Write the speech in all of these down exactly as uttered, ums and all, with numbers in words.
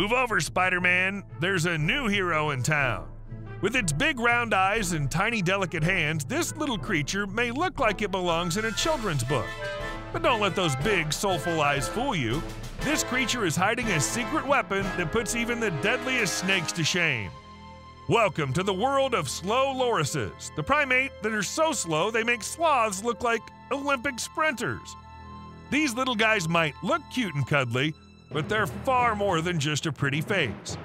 Move over, Spider-Man. There's a new hero in town. With its big round eyes and tiny delicate hands, this little creature may look like it belongs in a children's book. But don't let those big, soulful eyes fool you. This creature is hiding a secret weapon that puts even the deadliest snakes to shame. Welcome to the world of Slow Lorises, the primate that are so slow they make sloths look like Olympic sprinters. These little guys might look cute and cuddly, but they're far more than just a pretty face.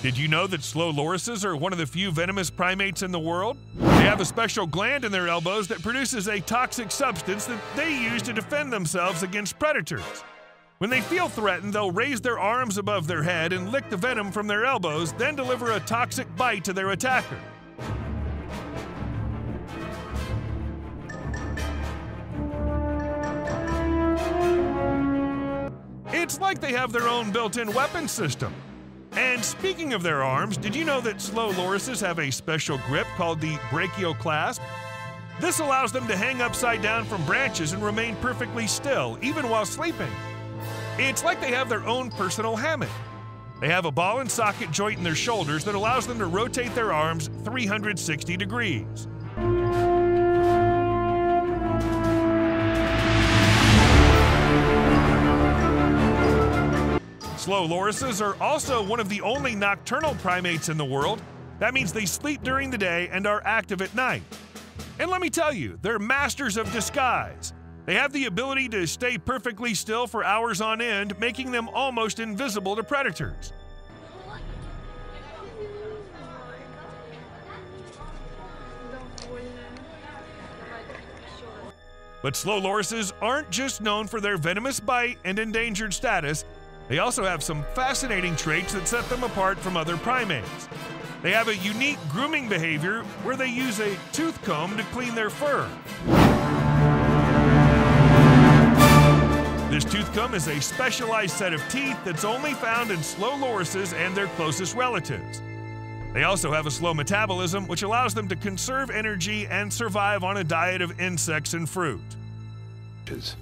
Did you know that Slow Lorises are one of the few venomous primates in the world? They have a special gland in their elbows that produces a toxic substance that they use to defend themselves against predators. When they feel threatened, they'll raise their arms above their head and lick the venom from their elbows, then deliver a toxic bite to their attacker. It's like they have their own built-in weapon system. And speaking of their arms, did you know that Slow Lorises have a special grip called the brachial clasp? This allows them to hang upside down from branches and remain perfectly still, even while sleeping. It's like they have their own personal hammock. They have a ball and socket joint in their shoulders that allows them to rotate their arms three hundred sixty degrees. Slow Lorises are also one of the only nocturnal primates in the world. That means they sleep during the day and are active at night. And let me tell you, they're masters of disguise. They have the ability to stay perfectly still for hours on end, making them almost invisible to predators. But Slow Lorises aren't just known for their venomous bite and endangered status. They also have some fascinating traits that set them apart from other primates. They have a unique grooming behavior where they use a tooth comb to clean their fur. This tooth comb is a specialized set of teeth that's only found in Slow Lorises and their closest relatives. They also have a slow metabolism, which allows them to conserve energy and survive on a diet of insects and fruit. Is.